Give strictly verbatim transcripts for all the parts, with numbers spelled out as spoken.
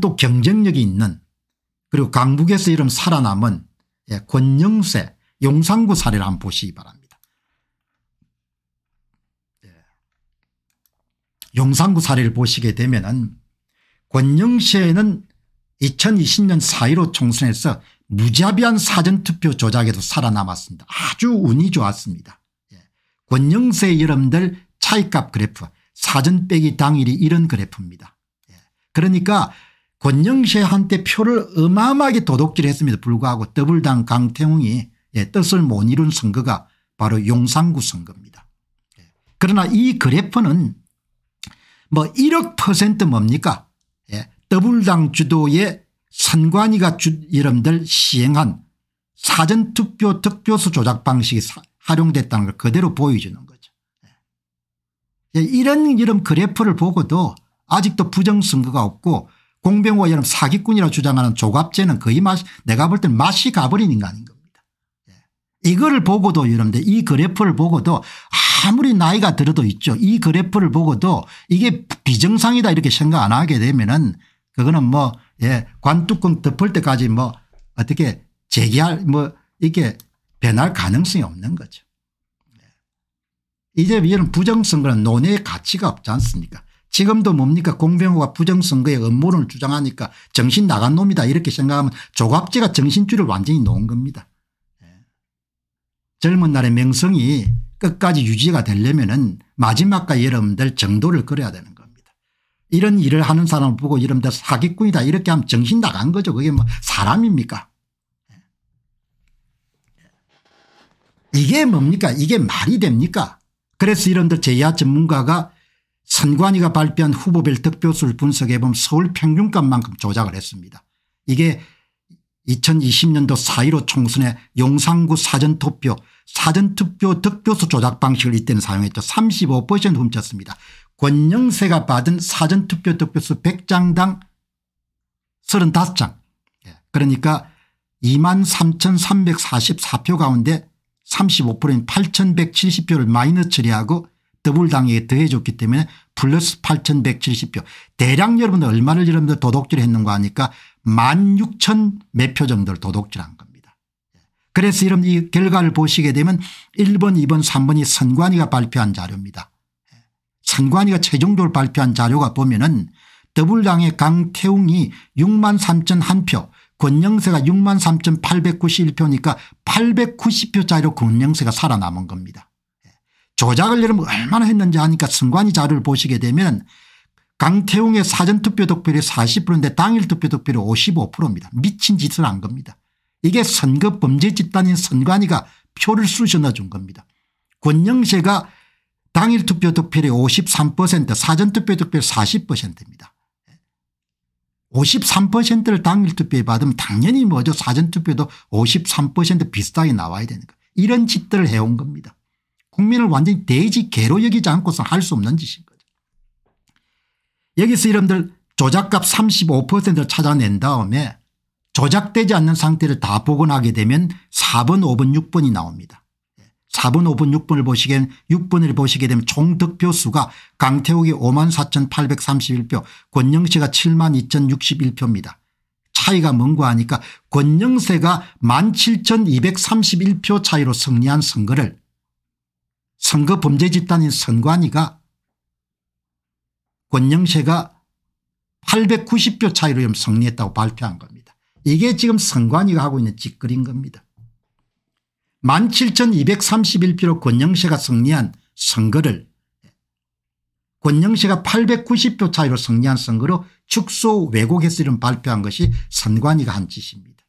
또 경쟁력이 있는 그리고 강북에서 이름 살아남은 권영세 용산구 사례를 한번 보시기 바랍니다. 용산구 사례를 보시게 되면은 권영세는 이천이십 년 사 일오 총선에서 무자비한 사전투표 조작에도 살아남았습니다. 아주 운이 좋았습니다. 권영세 여러분들 차이값 그래프 사전 빼기 당일이 이런 그래프입니다. 그러니까 권영세한테 표를 어마어마하게 도둑질했음에도 불구하고 더블당 강태웅이 뜻을 못 이룬 선거가 바로 용산구 선거입니다. 그러나 이 그래프는 뭐 일억 퍼센트 뭡니까? 더블당 주도의 선관위가 주, 여러분들 시행한 사전투표 득표수 조작 방식이 사, 활용됐다는 걸 그대로 보여주는 거죠. 이런 이런 그래프를 보고도 아직도 부정선거가 없고 공병호 여러분 사기꾼이라고 주장하는 조갑제는 거의 맛이 내가 볼 땐 맛이 가버린 인간인 겁니다. 이거를 보고도 여러분들 이 그래프를 보고도 아무리 나이가 들어도 있죠. 이 그래프를 보고도 이게 비정상이다 이렇게 생각 안 하게 되면은 그거는 뭐 예, 관뚜껑 덮을 때까지 뭐 어떻게 제기할 뭐 이렇게 변할 가능성이 없는 거죠. 이제 이런 부정선거는 논의의 가치가 없지 않습니까? 지금도 뭡니까 공병호가 부정선거의 음모론을 주장하니까 정신 나간 놈이다 이렇게 생각하면 조갑제가 정신줄을 완전히 놓은 겁니다. 젊은 날의 명성이 끝까지 유지가 되려면은 마지막까지 여러분들 정도를 그려야 되는 겁니다. 이런 일을 하는 사람을 보고 여러분들 사기꾼이다 이렇게 하면 정신 나간 거죠. 그게 뭐 사람입니까? 이게 뭡니까? 이게 말이 됩니까? 그래서 여러분들 제야 전문가가 선관위가 발표한 후보별 득표수를 분석해보면 서울 평균값만큼 조작을 했습니다. 이게 이천이십 년도 사 일오 총선에 용산구 사전투표 사전투표 득표수 조작 방식을 이때는 사용했죠. 삼십오 퍼센트 훔쳤습니다. 권영세가 받은 사전투표 득표수 백 장당 삼십오 장. 그러니까 이만 삼천삼백사십사 표 가운데 삼십오 퍼센트인 팔천백칠십 표를 마이너스 처리하고 더블당에 더해줬기 때문에 플러스 팔천백칠십 표. 대략 여러분들 얼마를 여러분들 도둑질했는가 하니까 만 육천 몇 표 정도를 도둑질한 겁니다. 그래서 여러분 이 결과를 보시게 되면 일 번 이 번 삼 번이 선관위가 발표한 자료입니다. 선관위가 최종적으로 발표한 자료가 보면은 더블당의 강태웅이 육만 삼천 일 표, 권영세가 육만 삼천 팔백구십일 표니까 팔백구십 표 차이로 권영세가 살아남은 겁니다. 조작을 여러분 얼마나 했는지 하니까 선관위 자료를 보시게 되면 강태웅의 사전투표 득표율이 사십 퍼센트인데 당일 투표 득표율이 오십오 퍼센트입니다. 미친 짓을 한 겁니다. 이게 선거 범죄 집단인 선관위가 표를 쑤셔 넣어준 겁니다. 권영세가 당일 투표 득표율이 오십삼 퍼센트 사전투표 득표율 사십 퍼센트입니다. 오십삼 퍼센트를 당일 투표에 받으면 당연히 뭐죠 사전투표도 오십삼 퍼센트 비슷하게 나와야 되는 거예요. 이런 짓들을 해온 겁니다. 국민을 완전히 돼지 개로 여기지 않고서 할 수 없는 짓인 거죠. 여기서 여러분들 조작값 삼십오 퍼센트를 찾아낸 다음에 조작되지 않는 상태를 다 복원하게 되면 사 번 오 번 육 번이 나옵니다. 사 번 오 번 육 번을 보시게 되면 육 번을 보시게 되면 총 득표수가 강태욱이 오만 사천 팔백삼십일 표, 권영세가 칠만 이천 육십일 표입니다. 차이가 뭔가 하니까 권영세가 만 칠천 이백삼십일 표 차이로 승리한 선거를 선거 범죄 집단인 선관위가 권영세가 팔백구십 표 차이로 승리했다고 발표한 겁니다. 이게 지금 선관위가 하고 있는 짓거리인 겁니다. 만 칠천 이백삼십일 표로 권영세가 승리한 선거를 권영세가 팔백구십 표 차이로 승리한 선거로 축소 왜곡해서 이런 발표한 것이 선관위가 한 짓입니다.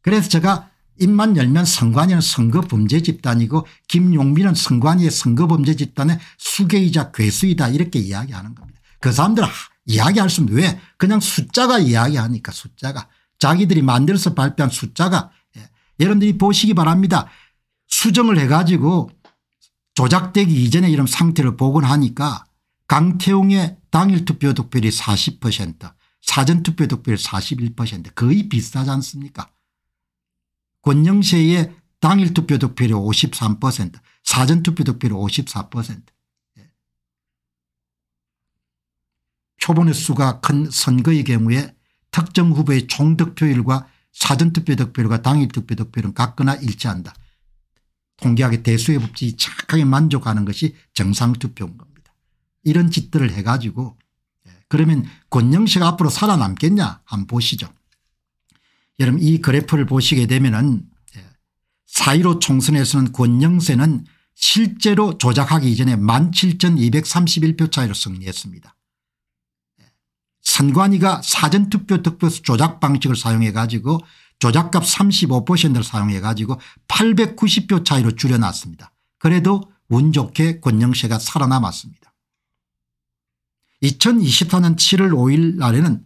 그래서 제가 입만 열면 선관위는 선거범죄 집단이고 김용민은 선관위의 선거범죄 집단의 수괴이자 괴수이다 이렇게 이야기하는 겁니다. 그 사람들은 이야기할 수 없는데 왜 그냥 숫자가 이야기하니까 숫자가 자기들이 만들어서 발표한 숫자가 예. 여러분들이 보시기 바랍니다. 수정을 해가지고 조작되기 이전에 이런 상태를 복원하니까 강태웅의 당일 투표 득표율이 사십 퍼센트 사전투표 득표율 사십일 퍼센트 거의 비슷하지 않습니까? 권영세의 당일 투표 득표율이 오십삼 퍼센트 사전투표 득표율이 오십사 퍼센트 초본의 수가 큰 선거의 경우에 특정 후보의 총득표율과 사전투표 득표율과 당일 투표 득표율은 같거나 일치한다. 통계학의 대수의 법칙이 착하게 만족하는 것이 정상투표인 겁니다. 이런 짓들을 해가지고 그러면 권영세가 앞으로 살아남겠냐 한번 보시죠. 여러분 이 그래프를 보시게 되면은 사 일오 총선에서는 권영세는 실제로 조작하기 이전에 만 칠천 이백 삼십일 표 차이로 승리했습니다. 선관위가 사전투표 득표수 조작 방식을 사용해 가지고 조작값 삼십오 퍼센트를 사용해 가지고 팔백 구십 표 차이로 줄여놨습니다. 그래도 운 좋게 권영세가 살아남았습니다. 이천이십사 년 칠월 오일 날에는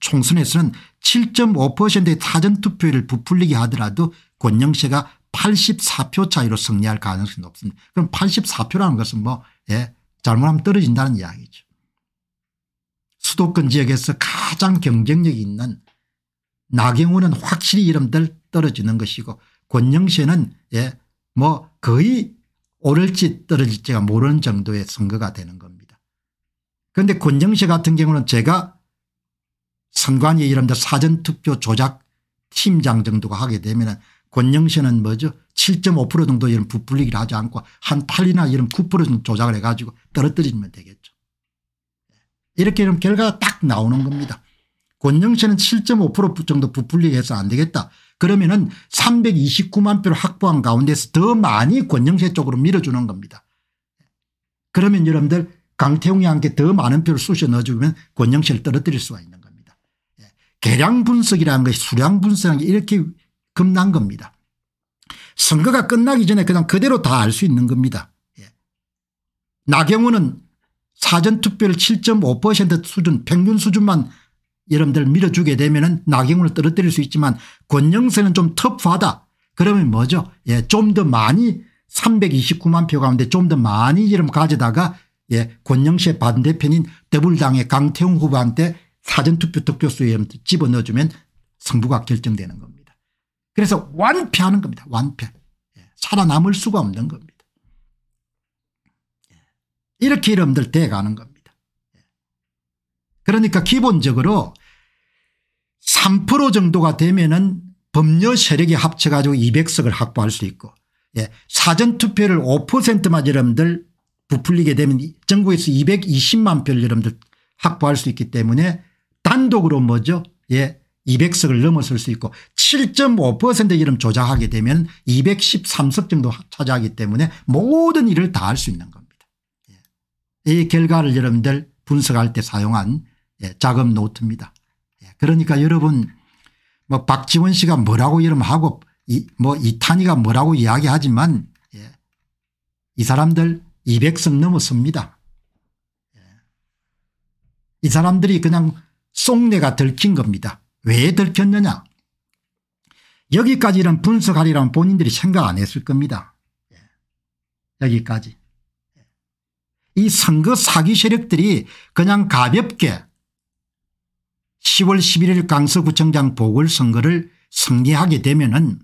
총선에서는 칠 점 오 퍼센트의 사전투표율을 부풀리게 하더라도 권영세가 팔십사 표 차이로 승리할 가능성이 높습니다. 그럼 팔십사 표라는 것은 뭐 예, 잘못하면 떨어진다는 이야기죠. 수도권 지역에서 가장 경쟁력이 있는 나경원은 확실히 이름들 떨어지는 것이고 권영세는 예, 뭐 거의 오를지 떨어질지가 모르는 정도의 선거가 되는 겁니다. 그런데 권영세 같은 경우는 제가 선관위 이름들 사전투표 조작 팀장 정도가 하게 되면은 권영세는 뭐죠? 칠 점 오 퍼센트 정도 이런 부풀리기를 하지 않고 한 팔이나 이런 구 퍼센트 정도 조작을 해가지고 떨어뜨리면 되겠죠. 이렇게 이런 결과가 딱 나오는 겁니다. 권영세는 칠 점 오 퍼센트 정도 부풀리기 해서 안 되겠다. 그러면은 삼백이십구만 표를 확보한 가운데서 더 많이 권영세 쪽으로 밀어주는 겁니다. 그러면 여러분들 강태웅이 함께 더 많은 표를 쑤셔 넣어주면 권영세를 떨어뜨릴 수가 있는 겁니다. 계량 분석이라는 것이 수량 분석이 이렇게 겁난 겁니다. 선거가 끝나기 전에 그냥 그대로 다 알 수 있는 겁니다. 예. 나경원은 사전투표를 칠 점 오 퍼센트 수준 평균 수준만 여러분들 밀어주게 되면 나경원을 떨어뜨릴 수 있지만 권영세는 좀 터프하다. 그러면 뭐죠? 예. 좀 더 많이 삼백이십구만 표 가운데 좀 더 많이 이름 가져다가 예. 권영세 반대편인 더불당의 강태웅 후보한테 사전투표 득표수에 집어넣어주면 승부가 결정되는 겁니다. 그래서 완패하는 겁니다. 완패. 살아남을 수가 없는 겁니다. 이렇게 여러분들 돼가는 겁니다. 그러니까 기본적으로 삼 퍼센트 정도가 되면은 법률 세력이 합쳐가지고 이백 석을 확보할 수 있고 사전투표를 오 퍼센트만 여러분들 부풀리게 되면 전국에서 이백이십만 표를 여러분들 확보할 수 있기 때문에 단독으로 뭐죠? 예. 이백 석을 넘어설 수 있고 칠 점 오 퍼센트 이름 조작하게 되면 이백십삼 석 정도 차지하기 때문에 모든 일을 다 할 수 있는 겁니다. 이 결과를 여러분들 분석할 때 사용한 작업 노트입니다. 그러니까 여러분 뭐 박지원 씨가 뭐라고 이름 하고 이 뭐 이탄이가 뭐라고 이야기하지만 이 사람들 이백 석 넘었습니다. 이 사람들이 그냥 속내가 들킨 겁니다. 왜 들켰느냐? 여기까지 이런 분석하리라면 본인들이 생각 안 했을 겁니다. 여기까지. 이 선거 사기 세력들이 그냥 가볍게 시월 십일일 강서구청장 보궐선거를 승리하게 되면은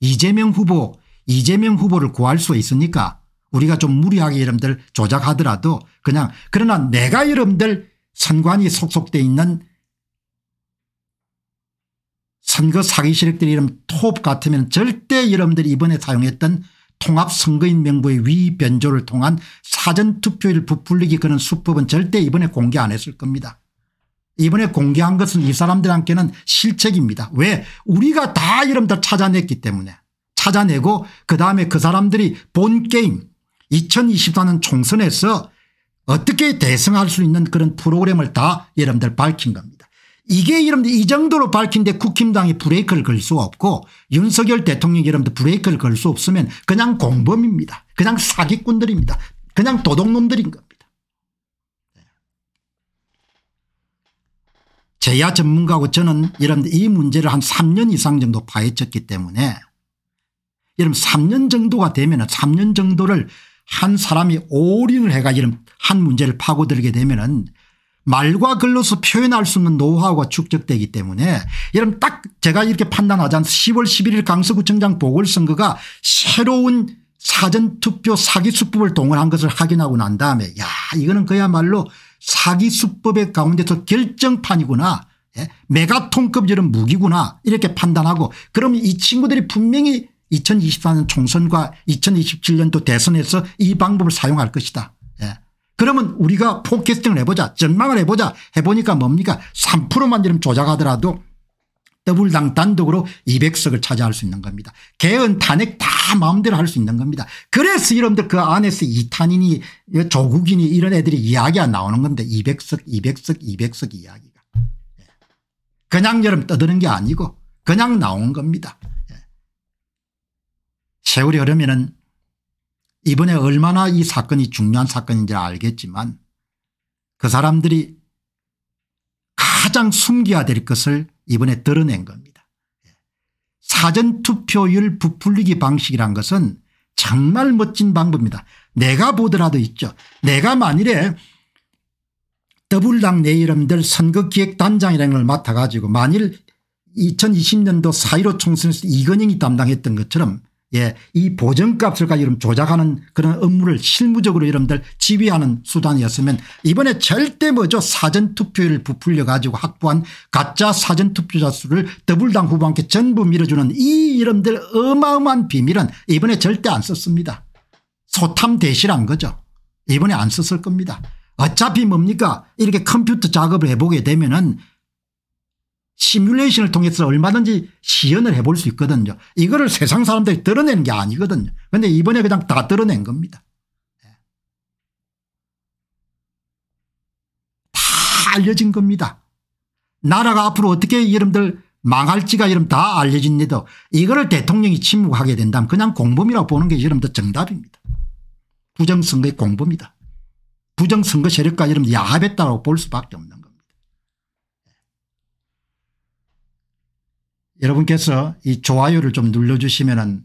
이재명 후보, 이재명 후보를 구할 수 있으니까 우리가 좀 무리하게 여러분들 조작하더라도 그냥 그러나 내가 여러분들 선관위에 속속돼 있는 선거 사기 세력들이 이런 토업 같으면 절대 여러분들이 이번에 사용했던 통합선거인 명부의 위변조를 통한 사전투표율 부풀리기 그런 수법은 절대 이번에 공개 안 했을 겁니다. 이번에 공개한 것은 이 사람들한테는 실책입니다. 왜? 우리가 다 여러분들 찾아냈기 때문에. 찾아내고 그다음에 그 사람들이 본 게임 이천이십사 년 총선에서 어떻게 대승할 수 있는 그런 프로그램을 다 여러분들 밝힌 겁니다. 이게 여러분들 이 정도로 밝힌데 국힘당이 브레이크를 걸 수 없고 윤석열 대통령이 여러분들 브레이크를 걸 수 없으면 그냥 공범입니다. 그냥 사기꾼들입니다. 그냥 도둑놈들인 겁니다. 재야 전문가고 저는 여러분들 이 문제를 한 삼 년 이상 정도 파헤쳤기 때문에 여러분 삼 년 정도가 되면 삼 년 정도를 한 사람이 올인을 해가지고 한 문제를 파고들게 되면은 말과 글로서 표현할 수 있는 노하우가 축적되기 때문에 여러분 딱 제가 이렇게 판단하지 않습니까? 시월 십일일 강서구청장 보궐선거가 새로운 사전투표 사기 수법을 동원한 것을 확인하고 난 다음에 야 이거는 그야말로 사기 수법의 가운데서 결정판이구나. 예? 메가톤급 이런 무기구나. 이렇게 판단하고 그러면 이 친구들이 분명히 이천이십사 년 총선과 이천이십칠 년도 대선에서 이 방법을 사용할 것이다. 예. 그러면 우리가 포캐스팅을 해보자. 전망을 해보자. 해보니까 뭡니까? 삼 퍼센트만 이름 조작하더라도 더블당 단독으로 이백 석을 차지할 수 있는 겁니다. 개헌 탄핵 다 마음대로 할 수 있는 겁니다. 그래서 여러분들 그 안에서 이탄이니 조국이니 이런 애들이 이야기가 나오는 건데 이백 석 이백 석 이백 석 이야기가 그냥 여러분 떠드는 게 아니고 그냥 나온 겁니다. 세월이 흐르면은 이번에 얼마나 이 사건이 중요한 사건인지 알겠지만 그 사람들이 가장 숨겨야 될 것을 이번에 드러낸 겁니다. 사전투표율 부풀리기 방식이란 것은 정말 멋진 방법입니다. 내가 보더라도 있죠. 내가 만일에 더불당 내 이름들 선거기획단장이라는 걸 맡아 가지고 만일 이천이십 년도 사 일오 총선에서 이건영이 담당했던 것처럼 예, 이 보정값을 가지고 조작하는 그런 업무를 실무적으로 여러분들 지휘하는 수단이었으면 이번에 절대 뭐죠 사전투표율을 부풀려 가지고 확보한 가짜 사전투표자 수를 더불당 후보한테 전부 밀어주는 이 여러분들 어마어마한 비밀은 이번에 절대 안 썼습니다. 소탐대실한 거죠. 이번에 안 썼을 겁니다. 어차피 뭡니까 이렇게 컴퓨터 작업을 해보게 되면은 시뮬레이션을 통해서 얼마든지 시연을 해볼 수 있거든요. 이거를 세상 사람들이 드러내는 게 아니거든요. 그런데 이번에 그냥 다 드러낸 겁니다. 다 알려진 겁니다. 나라가 앞으로 어떻게 여러분들 망할지가 여러분 다 알려진데도 이거를 대통령이 침묵하게 된다면 그냥 공범이라고 보는 게 여러분들 정답입니다. 부정선거의 공범이다. 부정선거 세력과 여러분 야합했다고 볼 수밖에 없는 겁니다. 여러분께서 이 좋아요를 좀 눌러주시면은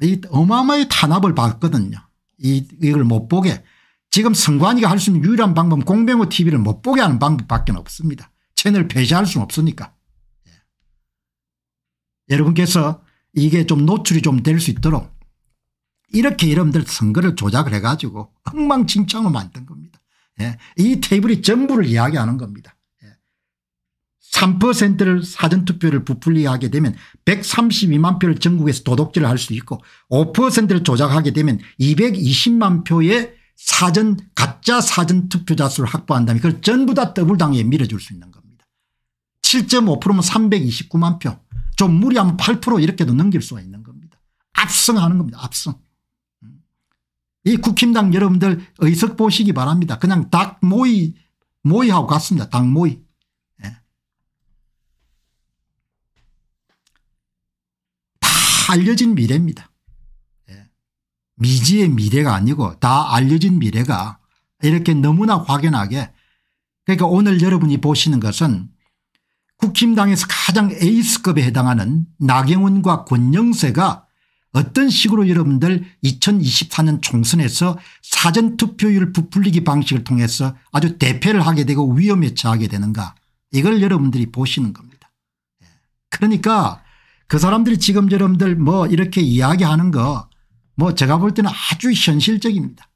이 어마어마의 탄압을 받거든요. 이, 이걸 못 보게. 지금 선관위가 할 수 있는 유일한 방법은 공병호 티비를 못 보게 하는 방법밖에 없습니다. 채널 폐지할 수는 없으니까. 예. 여러분께서 이게 좀 노출이 좀 될 수 있도록 이렇게 여러분들 선거를 조작을 해가지고 엉망진창으로 만든 겁니다. 예. 이 테이블이 전부를 이야기하는 겁니다. 삼 퍼센트를 사전투표를 부풀리게 하게 되면 백삼십이만 표를 전국에서 도둑질을 할 수 있고 오 퍼센트를 조작하게 되면 이백이십만 표의 사전 가짜 사전투표자 수를 확보한다면 그걸 전부 다 더블당에 밀어줄 수 있는 겁니다. 칠 점 오 퍼센트면 삼백이십구만 표 좀 무리하면 팔 퍼센트 이렇게도 넘길 수가 있는 겁니다. 압승하는 겁니다. 압승. 이 국힘당 여러분들 의석 보시기 바랍니다. 그냥 닭 모이 모이하고 같습니다. 닭 모이. 알려진 미래입니다. 미지의 미래가 아니고 다 알려진 미래가 이렇게 너무나 확연하게 그러니까 오늘 여러분이 보시는 것은 국힘당에서 가장 에이스급에 해당하는 나경원과 권영세가 어떤 식으로 여러분들 이천이십사 년 총선에서 사전투표율 부풀리기 방식을 통해서 아주 대패를 하게 되고 위험에 처하게 되는가 이걸 여러분들이 보시는 겁니다. 그러니까 그 사람들이 지금 여러분들 뭐 이렇게 이야기하는 거 뭐 제가 볼 때는 아주 현실적입니다.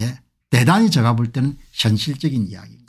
예. 대단히 제가 볼 때는 현실적인 이야기입니다.